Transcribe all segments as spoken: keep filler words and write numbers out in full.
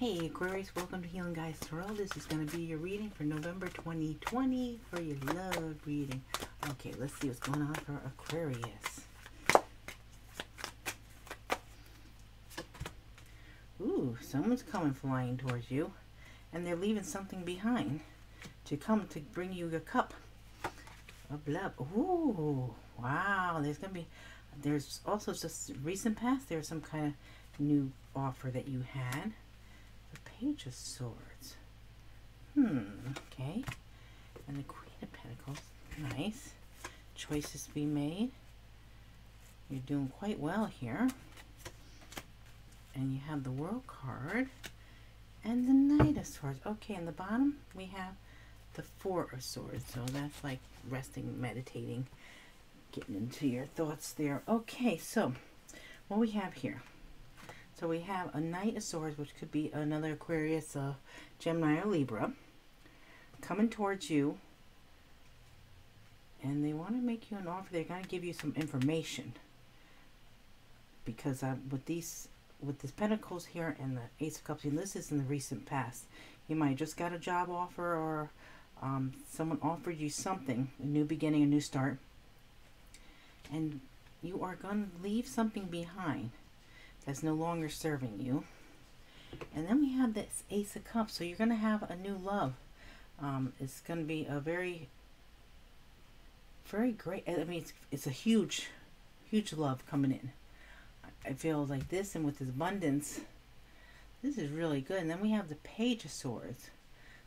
Hey Aquarius, welcome to Healing Guides Tarot. This is going to be your reading for November twenty twenty for your love reading. Okay, let's see what's going on for Aquarius. Ooh, someone's coming flying towards you, and they're leaving something behind to come to bring you your cup of love. Ooh, wow, there's going to be, there's also just recent past, there's some kind of new offer that you had. Page of Swords. Hmm. Okay. And the Queen of Pentacles. Nice. Choices to be made. You're doing quite well here. And you have the World card. And the Knight of Swords. Okay. In the bottom, we have the Four of Swords. So that's like resting, meditating, getting into your thoughts there. Okay. So, what we have here. So we have a Knight of Swords, which could be another Aquarius, uh, Gemini, or Libra, coming towards you. And they want to make you an offer. They're going to give you some information. Because uh, with these, with this Pentacles here and the Ace of Cups, and this is in the recent past. You might have just got a job offer, or um, someone offered you something, a new beginning, a new start. And you are going to leave something behind that's no longer serving you. And then we have this Ace of Cups. So you're going to have a new love. Um, it's going to be a very, very great. I mean, it's, it's a huge, huge love coming in. I feel like this, and with this abundance, this is really good. And then we have the Page of Swords.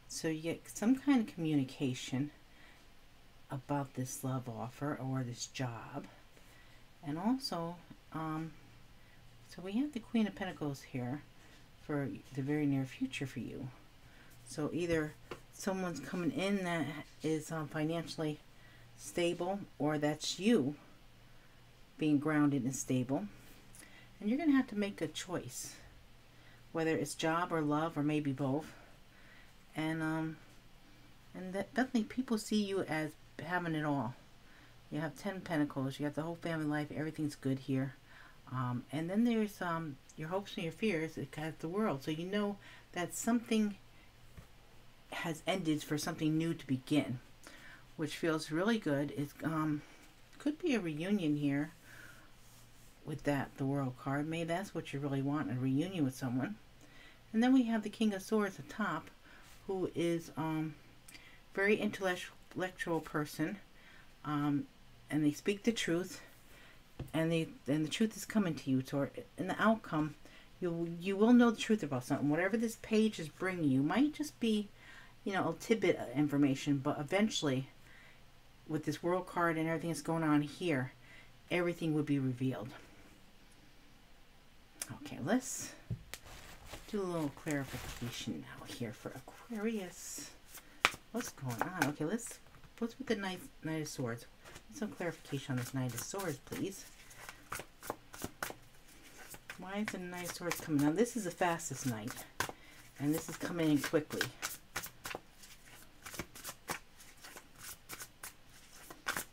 So you get some kind of communication about this love offer or this job. And also, um, so we have the Queen of Pentacles here for the very near future for you. So either someone's coming in that is um, financially stable, or that's you being grounded and stable. And you're going to have to make a choice, whether it's job or love, or maybe both. And um, and that definitely people see you as having it all. You have ten Pentacles. You have the whole family life. Everything's good here. Um, and then there's um, your hopes and your fears. It has the World. So you know that something has ended for something new to begin, which feels really good. It um, could be a reunion here with that, the World card. Maybe that's what you really want, a reunion with someone. And then we have the King of Swords at the top, who is um, very intellectual person. Um, and they speak the truth. And the and the truth is coming to you, or in the outcome, you you will know the truth about something. Whatever this page is bringing you might just be, you know, a tidbit of information. But eventually, with this World card and everything that's going on here, everything would be revealed. Okay, let's do a little clarification now here for Aquarius. What's going on? Okay, let's what's with the Knight Knight of Swords? Some clarification on this Knight of Swords, please. Why is the Knight of Swords coming? Now, this is the fastest Knight, and this is coming in quickly.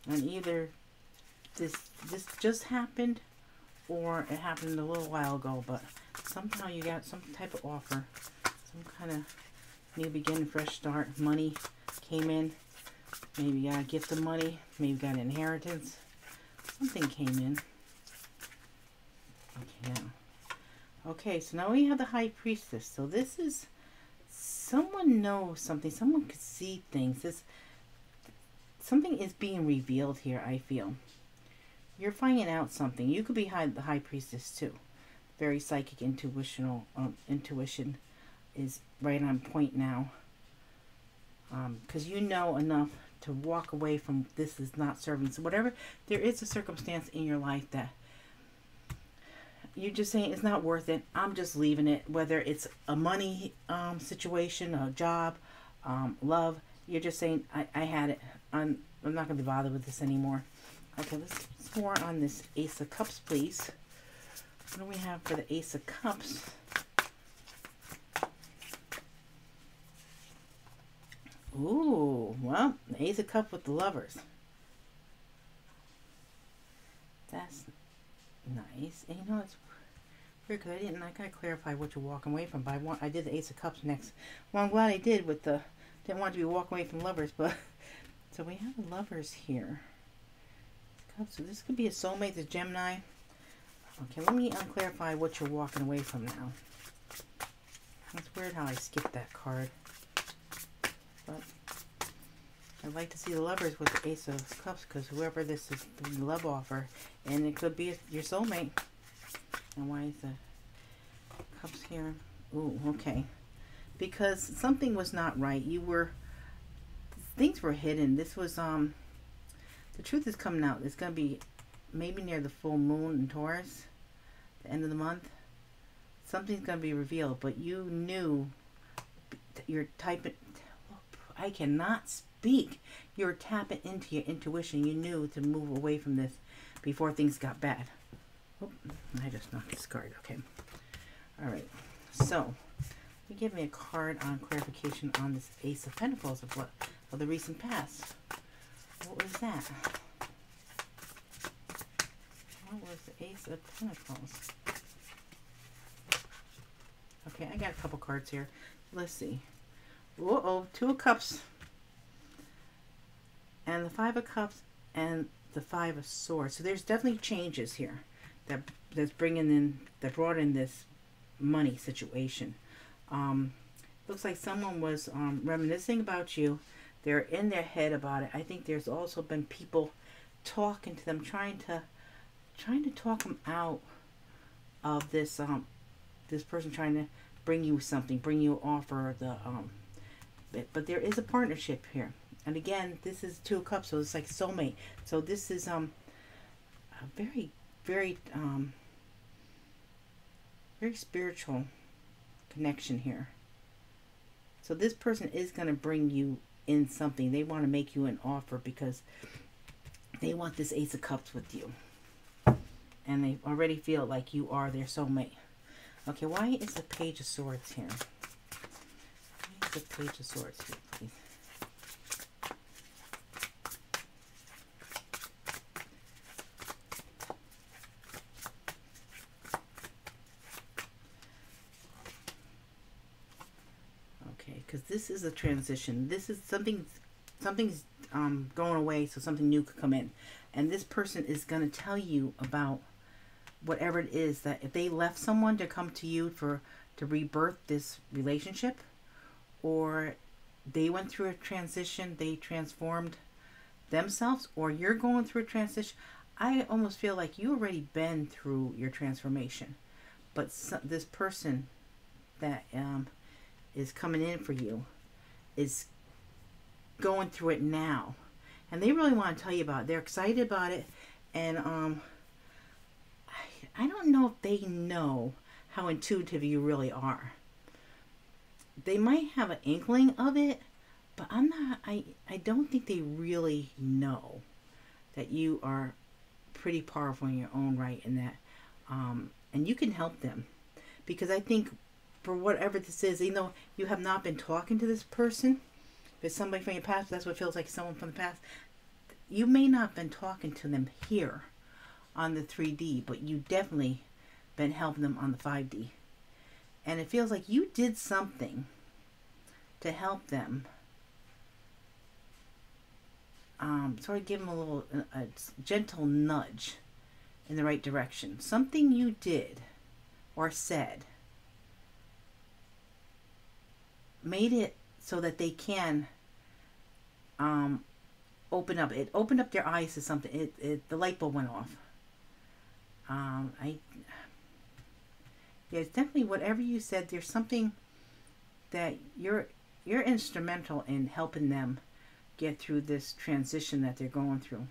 And either this this just happened, or it happened a little while ago, but somehow you got some type of offer, some kind of new beginning, fresh start. Money came in. Maybe you got a gift of money. Maybe you got an inheritance. Something came in. Okay, now. Okay, so now we have the High Priestess. So this is, someone knows something. Someone could see things. This, something is being revealed here, I feel. You're finding out something. You could be high, the High Priestess too. Very psychic, intuitional. Um, intuition is right on point now. Because um, you know enough to walk away from this is not serving. So whatever, there is a circumstance in your life that you're just saying it's not worth it. I'm just leaving it. Whether it's a money um, situation, a job, um, love, you're just saying I, I had it. I'm, I'm not going to be bothered with this anymore. Okay, let's score on this Ace of Cups, please. What do we have for the Ace of Cups? Ooh, well, the Ace of Cups with the Lovers. That's nice. And you know, it's Very good. I didn't. I gotta clarify what you're walking away from. But I want. I did the Ace of Cups next. Well, I'm glad I did. With the didn't want to be walking away from lovers, but so we have lovers here. Cups. So this could be a soulmate. The Gemini. Okay. Let me unclarify what you're walking away from now. It's weird how I skipped that card. But I'd like to see the lovers with the Ace of Cups, because whoever this is, the love offer, and it could be your soulmate. And why is the Cups here? Ooh, okay. Because something was not right. You were, things were hidden. This was, um, the truth is coming out. It's going to be maybe near the full moon in Taurus, the end of the month. Something's going to be revealed, but you knew your type of, I cannot speak. You were tapping into your intuition. You knew to move away from this before things got bad. Oop, I just knocked this card. Okay. All right. So, you give me a card on clarification on this Ace of Pentacles of what of the recent past. What was that? What was the Ace of Pentacles? Okay, I got a couple cards here. Let's see. Uh-oh, Two of Cups. And the Five of Cups and the Five of Swords. So there's definitely changes here that that's bringing in, that brought in this money situation. Um, looks like someone was um, reminiscing about you. They're in their head about it. I think there's also been people talking to them, trying to, trying to talk them out of this, um, this person trying to bring you something, bring you an offer, the, um, but, but there is a partnership here. And again, this is Two of Cups, so it's like soulmate. So this is, um, a very, very, um, very spiritual connection here. So this person is going to bring you in something. They want to make you an offer because they want this Ace of Cups with you. And they already feel like you are their soulmate. Okay, why is the Page of Swords here? Why is the Page of Swords here, please? Okay, because this is a transition. This is something, something's um, going away, so something new could come in. And this person is going to tell you about whatever it is that if they left someone to come to you for to rebirth this relationship, or they went through a transition, they transformed themselves, or you're going through a transition. I almost feel like you already been through your transformation, but so, this person that um, is coming in for you is going through it now, and they really want to tell you about it. They're excited about it, and um I don't know if they know how intuitive you really are. They might have an inkling of it, but I'm not, I, I don't think they really know that you are pretty powerful in your own right, and that, um, and you can help them, because I think for whatever this is, even though you have not been talking to this person, if it's somebody from your past, that's what feels like someone from the past. You may not have been talking to them here on the three D, but you definitely been helping them on the five D, and it feels like you did something to help them, um, sort of give them a little a gentle nudge in the right direction. Something you did or said made it so that they can um, open up. It opened up their eyes to something. It, it the light bulb went off. Um, I, yeah, it's definitely whatever you said, there's something that you're, you're instrumental in helping them get through this transition that they're going through.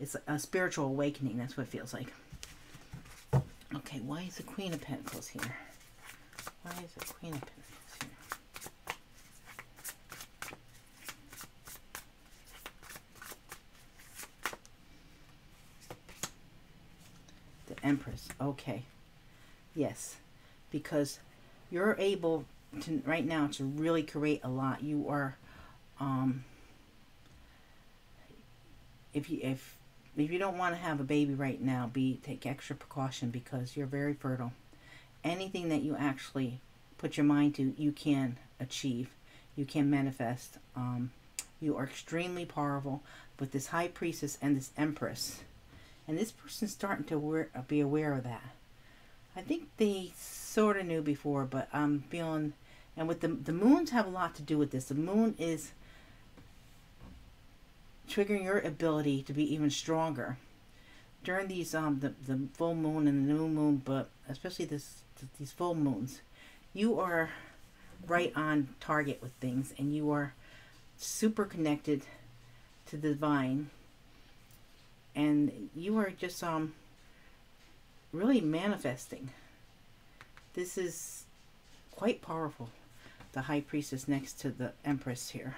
It's a spiritual awakening. That's what it feels like. Okay. Why is the Queen of Pentacles here? Why is the Queen of Pentacles here? Empress. Okay. Yes. Because you're able to right now to really create a lot. You are, um, if you, if, if you don't want to have a baby right now, be take extra precaution because you're very fertile anything that you actually put your mind to, you can achieve, you can manifest. Um, you are extremely powerful with this High Priestess and this Empress. And this person's starting to wear, be aware of that. I think they sort of knew before, but I'm feeling, and with the, the moons have a lot to do with this. The moon is triggering your ability to be even stronger during these, um, the, the full moon and the new moon, but especially this, these full moons, you are right on target with things, and you are super connected to the divine. And you are just um really manifesting. This is quite powerful, the High Priestess next to the Empress here.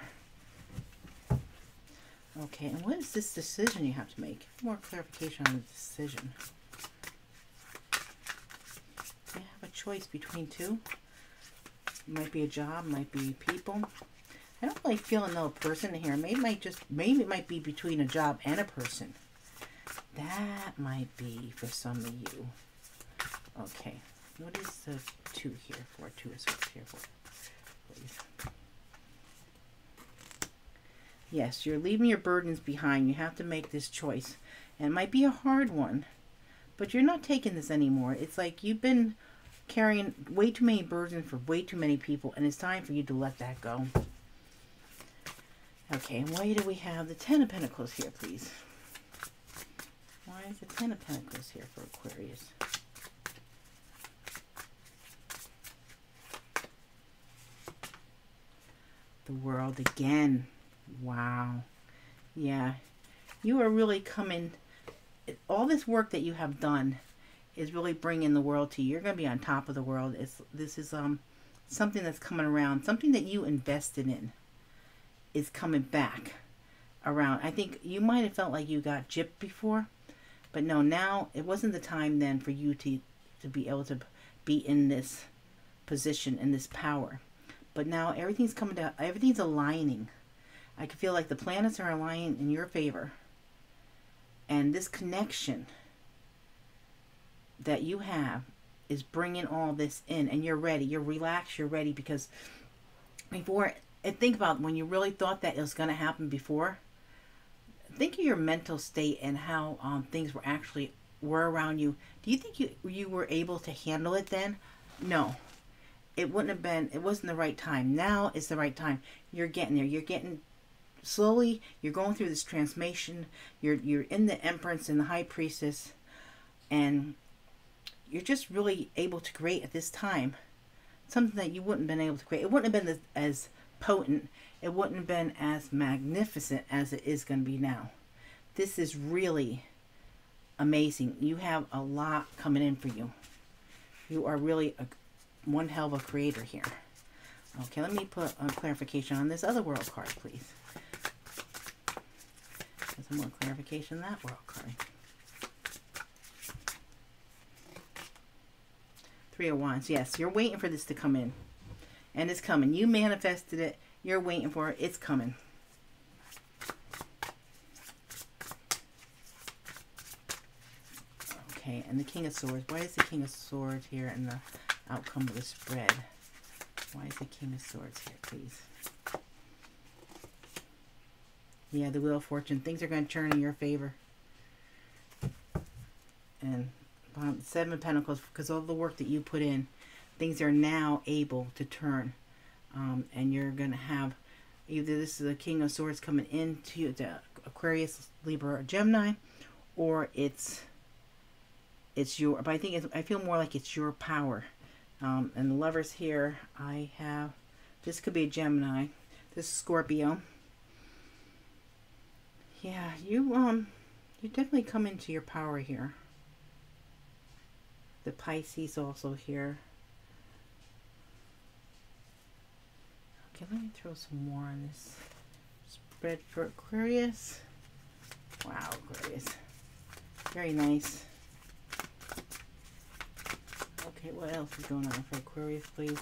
Okay, and what is this decision you have to make? More clarification on the decision. You have a choice between two. It might be a job, might be people. I don't really feel another person here. Maybe it might just maybe it might be between a job and a person. That might be for some of you. Okay. What is the two here for? Two is what's here for, please. Yes, you're leaving your burdens behind. You have to make this choice. And it might be a hard one, but you're not taking this anymore. It's like you've been carrying way too many burdens for way too many people, and it's time for you to let that go. Okay, and why do we have the Ten of Pentacles here, please? Why is the Ten of Pentacles here for Aquarius? The World again. Wow. Yeah. You are really coming. All this work that you have done is really bringing the world to you. You're going to be on top of the world. It's, this is um something that's coming around. Something that you invested in is coming back around. I think you might have felt like you got gypped before. But no, now it wasn't the time then for you to, to be able to be in this position, in this power. But now everything's coming down, everything's aligning. I can feel like the planets are aligning in your favor. And this connection that you have is bringing all this in. And you're ready, you're relaxed, you're ready. Because before, and think about when you really thought that it was going to happen before. Think of your mental state and how um, things were actually were around you. Do you think you, you were able to handle it then? No, it wouldn't have been, it wasn't the right time. Now is the right time. You're getting there. You're getting slowly, you're going through this transformation. You're, you're in the Empress and the High Priestess, and you're just really able to create at this time something that you wouldn't have been able to create. It wouldn't have been as potent. It wouldn't have been as magnificent as it is going to be now. This is really amazing. You have a lot coming in for you. You are really a, one hell of a creator here. Okay, let me put a clarification on this other world card, please. There's some more clarification on that world card. Three of Wands. Yes, you're waiting for this to come in. And it's coming. You manifested it. You're waiting for it. It's coming. Okay, and the King of Swords. Why is the King of Swords here in the outcome of the spread? Why is the King of Swords here, please? Yeah, the Wheel of Fortune. Things are going to turn in your favor. And um, Seven of Pentacles, because all the work that you put in, things are now able to turn. Um, and you're going to have either this is the King of Swords coming into the Aquarius, Libra, or Gemini, or it's it's your. But I think it's, I feel more like it's your power. Um, and the Lovers here, I have this could be a Gemini, this is Scorpio. Yeah, you um, you definitely come into your power here. The Pisces also here. Let me throw some more on this spread for Aquarius. Wow, Aquarius. Very nice. Okay, what else is going on for Aquarius, please?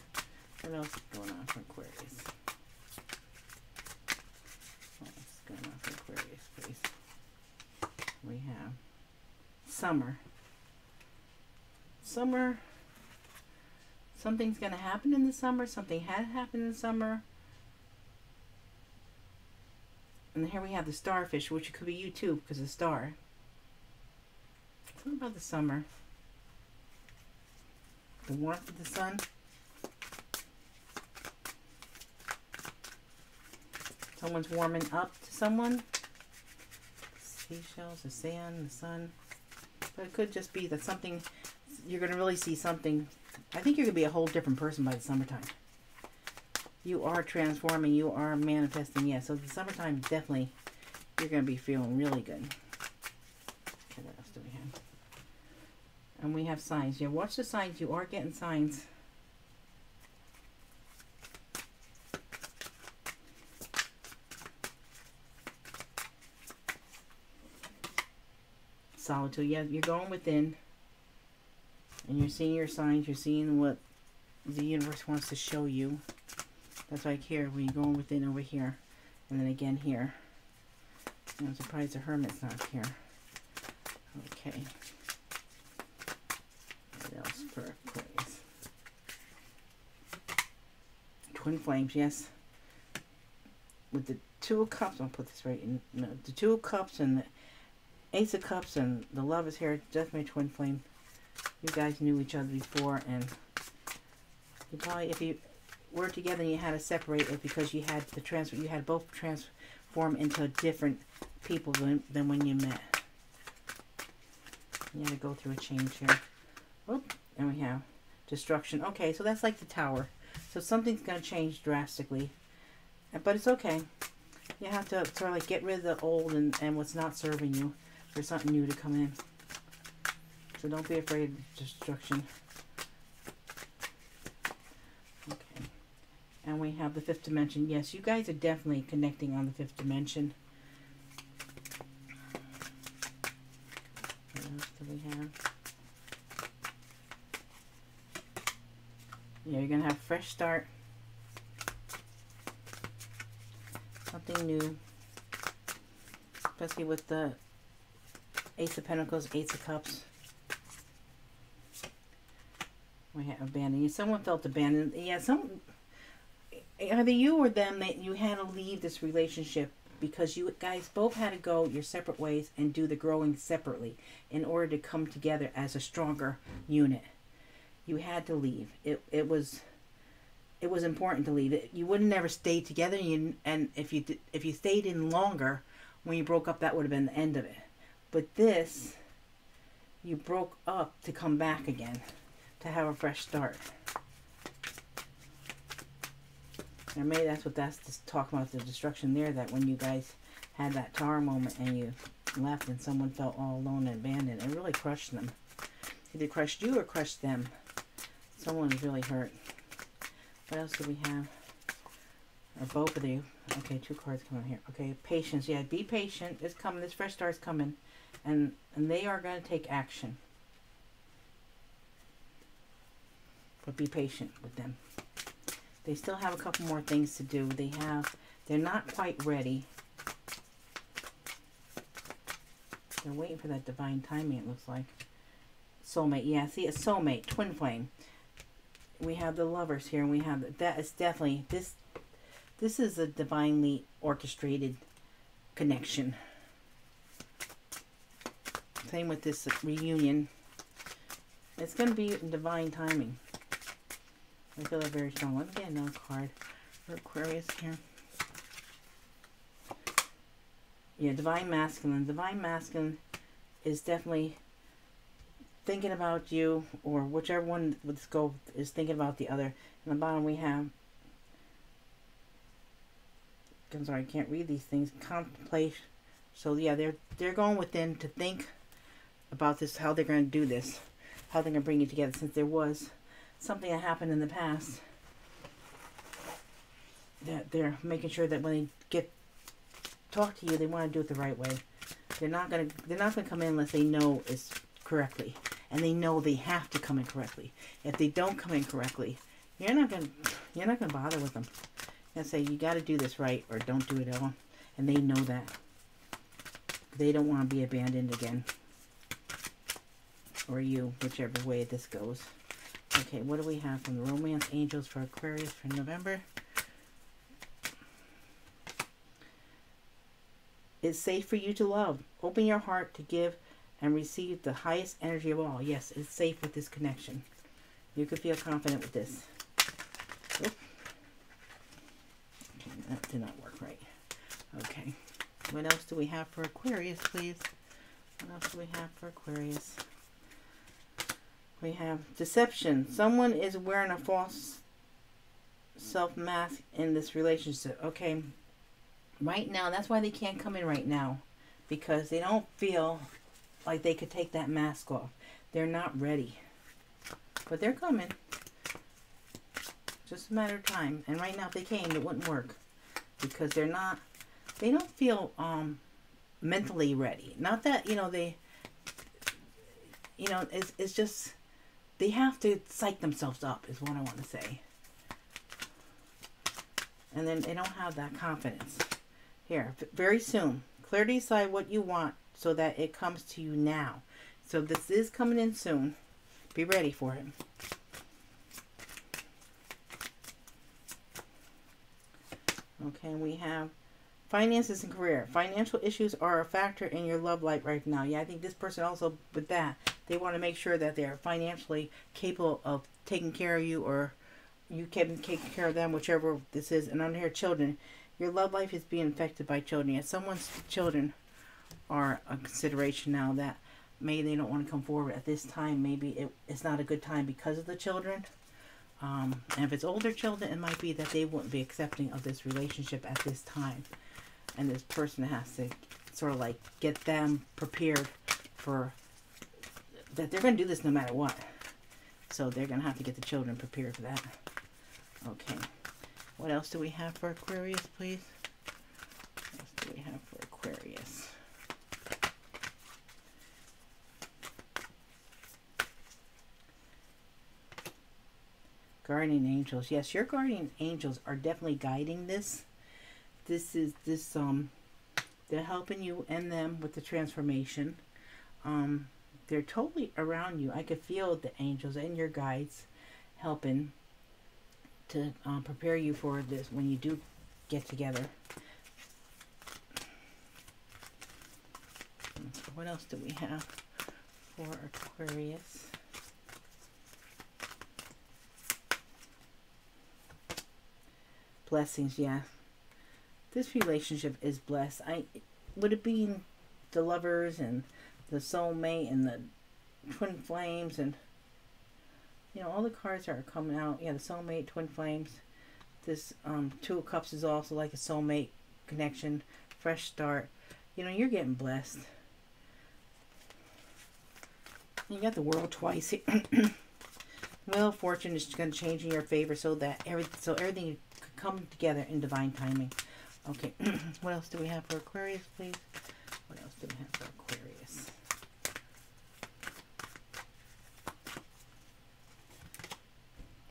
What else is going on for Aquarius? What else is going on for Aquarius, please? We have summer. Summer Something's going to happen in the summer. Something had happened in the summer. And here we have the starfish, which could be you too, because of the star. Something about the summer. The warmth of the sun. Someone's warming up to someone. Seashells, the sand, the sun. But it could just be that something, you're going to really see something. I think you're going to be a whole different person by the summertime. You are transforming. You are manifesting. Yeah, so the summertime, definitely, you're going to be feeling really good. Okay, what else do we have? And we have signs. Yeah, watch the signs. You are getting signs. Solitude. Yeah, you're going within and you're seeing your signs. You're seeing what the universe wants to show you. That's like here, we're going within over here and then again here. And I'm surprised the hermit's not here. Okay. What else for Aquarius? Twin flames, yes. With the two of cups, I'll put this right in. No, the two of cups and the Ace of Cups and the love is here. Definitely twin flame. You guys knew each other before, and you probably, if you were together and you had to separate it because you had the transfer, you had both transform into different people than, than when you met. You had to go through a change here. Oop, and we have destruction. Okay, so that's like the tower. So something's going to change drastically, but it's okay. You have to sort of like get rid of the old and, and what's not serving you. There's something new to come in. So don't be afraid of destruction. Okay. And we have the fifth dimension. Yes, you guys are definitely connecting on the fifth dimension. What else do we have? Yeah, you're going to have a fresh start. Something new. Especially with the Ace of Pentacles, Ace of Cups. We have abandoned. Someone felt abandoned. Yeah, some, either you or them, that you had to leave this relationship because you guys both had to go your separate ways and do the growing separately in order to come together as a stronger unit. You had to leave. It it was it was important to leave. It, you would never stay together. And, you, and if you did, if you stayed in longer when you broke up, that would have been the end of it. But this, you broke up to come back again, to have a fresh start. And maybe that's what that's just talking about, the destruction there, that when you guys had that tower moment and you left and someone felt all alone and abandoned, it really crushed them. Either crushed you or crushed them. Someone was really hurt. What else do we have? Or both of you. Okay, two cards coming here. Okay, patience. Yeah, be patient. It's coming. This fresh start's coming. And, and they are going to take action. But be patient with them. They still have a couple more things to do. They have, they're not quite ready. They're waiting for that divine timing, it looks like. Soulmate. Yeah, see, a soulmate. Twin flame. We have the lovers here, and we have, that is definitely, this This is a divinely orchestrated connection. Same with this reunion. It's going to be divine timing. I feel it very strong. Let me get another card for Aquarius here. Yeah, divine masculine. Divine masculine is definitely thinking about you, or whichever one with the scope is thinking about the other. And the bottom we have, I'm sorry, I can't read these things. Contemplate. So yeah, they're they're going within to think about this, how they're going to do this, how they're going to bring you together, since there was something that happened in the past. That they're making sure that when they get talk to you, they want to do it the right way. They're not going to they're not going to come in unless they know it's correctly, and they know they have to come in correctly. If they don't come in correctly, you're not going to you're not going to bother with them. And say, you got to do this right or don't do it at all. And they know that. They don't want to be abandoned again. Or you, whichever way this goes. Okay, what do we have from the Romance Angels for Aquarius for November? It's safe for you to love. Open your heart to give and receive the highest energy of all. Yes, it's safe with this connection. You can feel confident with this. Oop. Okay, that did not work right. Okay. What else do we have for Aquarius, please? What else do we have for Aquarius? We have deception. Someone is wearing a false self-mask in this relationship. Okay. Right now, that's why they can't come in right now. Because they don't feel like they could take that mask off. They're not ready. But they're coming. Just a matter of time. And right now, if they came, it wouldn't work. Because they're not... They don't feel um, mentally ready. Not that, you know, they... You know, it's, it's just... They have to psych themselves up, is what I want to say. And then they don't have that confidence. Here, very soon. Clearly decide what you want so that it comes to you now. So this is coming in soon. Be ready for it. Okay, we have finances and career. Financial issues are a factor in your love life right now. Yeah, I think this person also, with that, they want to make sure that they're financially capable of taking care of you, or you can take care of them, whichever this is. And under here, children. Your love life is being affected by children. If someone's children are a consideration now, that maybe they don't want to come forward at this time. Maybe it, it's not a good time because of the children. Um, and if it's older children, it might be that they wouldn't be accepting of this relationship at this time. And this person has to sort of like get them prepared for that they're going to do this no matter what. So they're going to have to get the children prepared for that. Okay. What else do we have for Aquarius, please? What else do we have for Aquarius? Guardian angels. Yes, your guardian angels are definitely guiding this. This is this, um, they're helping you and them with the transformation. Um, they're totally around you. I could feel the angels and your guides helping to um, prepare you for this when you do get together. What else do we have for Aquarius? Blessings, yeah. This relationship is blessed. I would it be the lovers and the soulmate and the twin flames and you know, all the cards that are coming out. Yeah, the soulmate, twin flames. This um, two of cups is also like a soulmate connection, fresh start. You know, you're getting blessed. You got the world twice. Well, fortune is going to change in your favor so that every, so everything could come together in divine timing. Okay, what else do we have for Aquarius, please? What else do we have for Aquarius?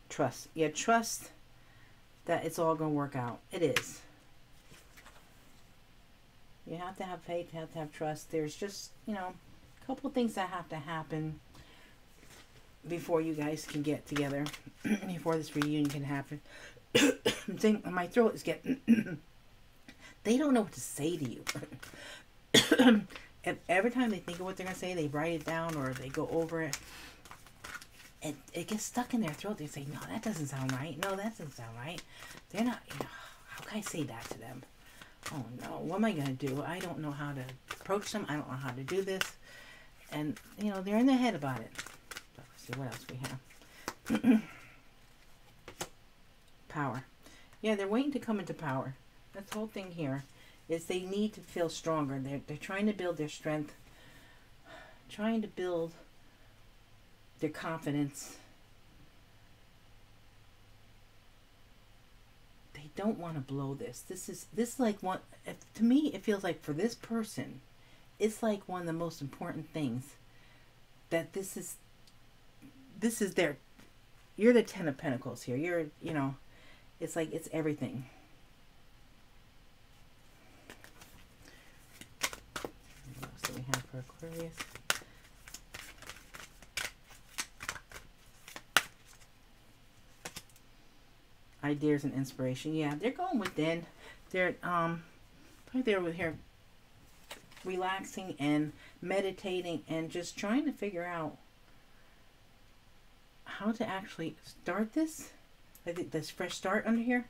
Trust. Yeah, trust that it's all going to work out. It is. You have to have faith. You have to have trust. There's just, you know, a couple things that have to happen before you guys can get together, before this reunion can happen. I'm saying my throat is getting... They don't know what to say to you. And every time they think of what they're going to say, they write it down or they go over it. It, it gets stuck in their throat. They say, no, that doesn't sound right. No, that doesn't sound right. They're not, you know, how can I say that to them? Oh, no, what am I going to do? I don't know how to approach them. I don't know how to do this. And, you know, they're in their head about it. Let's see what else we have. Power. Yeah, they're waiting to come into power. That's the whole thing here is they need to feel stronger. They're, they're trying to build their strength, trying to build their confidence. They don't want to blow this. This is this is like one, if, to me, it feels like for this person, it's like one of the most important things that this is, this is their, you're the Ten of Pentacles here. You're, you know, it's like, it's everything. What else do we have for Aquarius? ideas and inspiration. Yeah, they're going within. They're um, right there with here, relaxing and meditating and just trying to figure out how to actually start this. I think this fresh start under here.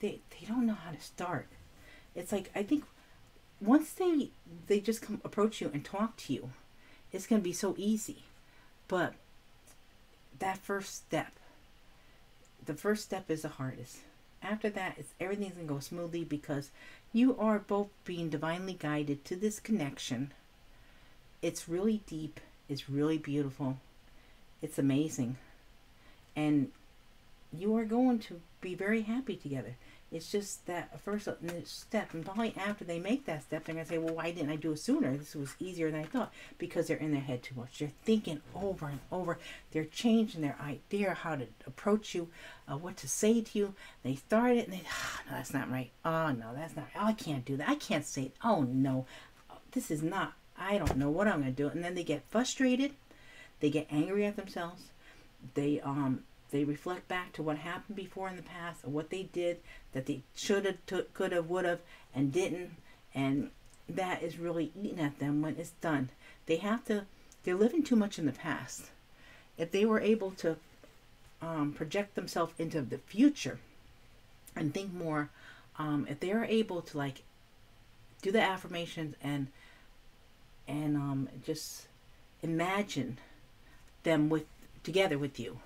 They they don't know how to start. It's like, I think once they they just come approach you and talk to you, it's gonna be so easy. But that first step, the first step is the hardest. After that, it's everything's gonna go smoothly because you are both being divinely guided to this connection. It's really deep. It's really beautiful. It's amazing, and you are going to be very happy together. It's just that first step, and probably after they make that step, they're going to say, well, why didn't I do it sooner? This was easier than I thought. Because they're in their head too much. They're thinking over and over. They're changing their idea, how to approach you, uh, what to say to you. They start it, and they, oh, no, that's not right. Oh, no, that's not right. Oh, I can't do that. I can't say it. Oh, no, this is not, I don't know what I'm going to do. And then they get frustrated. They get angry at themselves. They, um... They reflect back to what happened before in the past, or what they did that they should have, took, could have, would have, and didn't. And that is really eating at them when it's done. They have to, they're living too much in the past. If they were able to um, project themselves into the future and think more, um, if they are able to like do the affirmations and, and um, just imagine them with, together with you,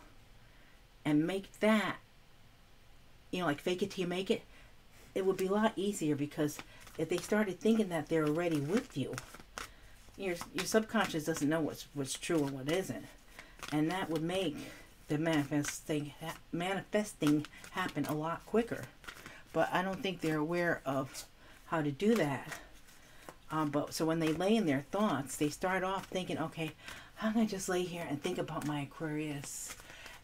and make that, you know, like fake it till you make it, it would be a lot easier. Because if they started thinking that they're already with you, your your subconscious doesn't know what's what's true and what isn't, and that would make the manifesting manifesting happen a lot quicker. But I don't think they're aware of how to do that. Um, but so when they lay in their thoughts, they start off thinking, okay, how can I just lay here and think about my Aquarius?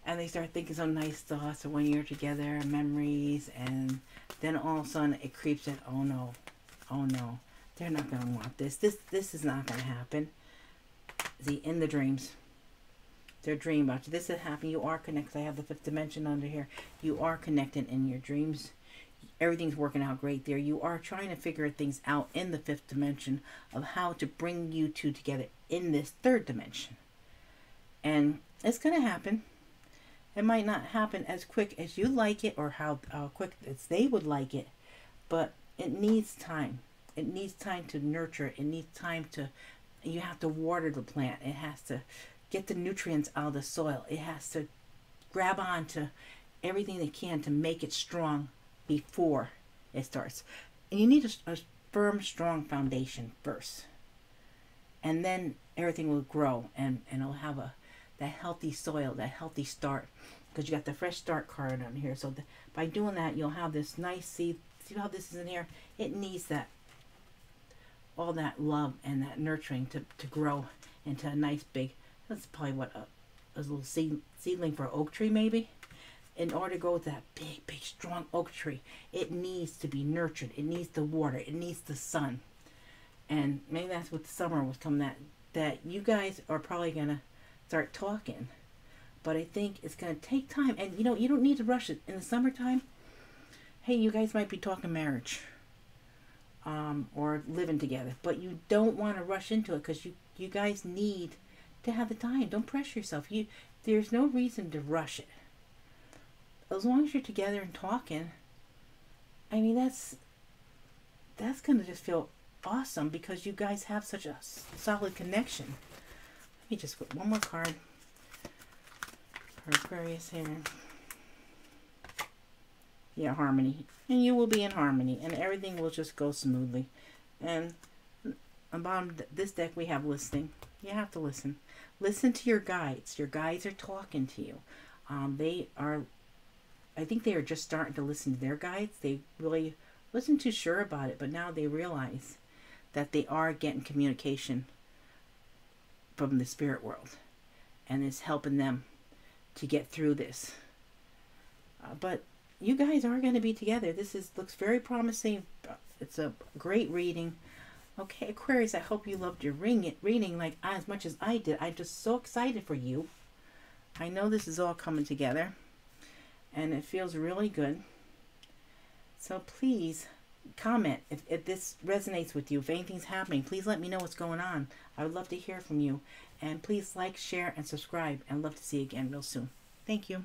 And they start thinking some nice thoughts of when you're together, memories, and then all of a sudden it creeps in. Oh no, oh no, they're not going to want this. This this is not going to happen. See, in the dreams, their dream about you. This is happening. You are connected. I have the fifth dimension under here. You are connected in your dreams. Everything's working out great there. You are trying to figure things out in the fifth dimension of how to bring you two together in this third dimension. And it's going to happen. It might not happen as quick as you like it, or how uh, quick as they would like it, but it needs time. It needs time to nurture. It needs time to, you have to water the plant. It has to get the nutrients out of the soil. It has to grab on to everything they can to make it strong before it starts. And you need a, a firm, strong foundation first. And then everything will grow, and, and it'll have a, that healthy soil, that healthy start, because you got the fresh start card on here. So the, by doing that, you'll have this nice seed. See how this is in here? It needs that, all that love and that nurturing to, to grow into a nice big, that's probably what a, a little seed, seedling for an oak tree maybe. In order to go with that big, big, strong oak tree, it needs to be nurtured. It needs the water. It needs the sun. And maybe that's what the summer was coming at, that you guys are probably going to start talking. But I think it's going to take time, and you know, you don't need to rush it in the summertime. Hey, you guys might be talking marriage, um, or living together, but you don't want to rush into it, because you you guys need to have the time. Don't pressure yourself. You there's no reason to rush it. As long as you're together and talking, I mean, that's that's going to just feel awesome, because you guys have such a solid connection. Let me just put one more card for Aquarius here. Yeah, harmony. And you will be in harmony, and everything will just go smoothly. And on bottom this deck we have listening. You have to listen. Listen to your guides. Your guides are talking to you. Um, they are, I think they are just starting to listen to their guides. They really wasn't too sure about it, but now they realize that they are getting communication from the spirit world, and it's helping them to get through this. Uh, but you guys are going to be together. This is looks very promising. It's a great reading. Okay, Aquarius, I hope you loved your ring it reading like as much as I did. I'm just so excited for you. I know this is all coming together, and it feels really good. So please comment if, if this resonates with you. If anything's happening, please let me know what's going on. I would love to hear from you. And please like, share, and subscribe. And I'd love to see you again real soon. Thank you.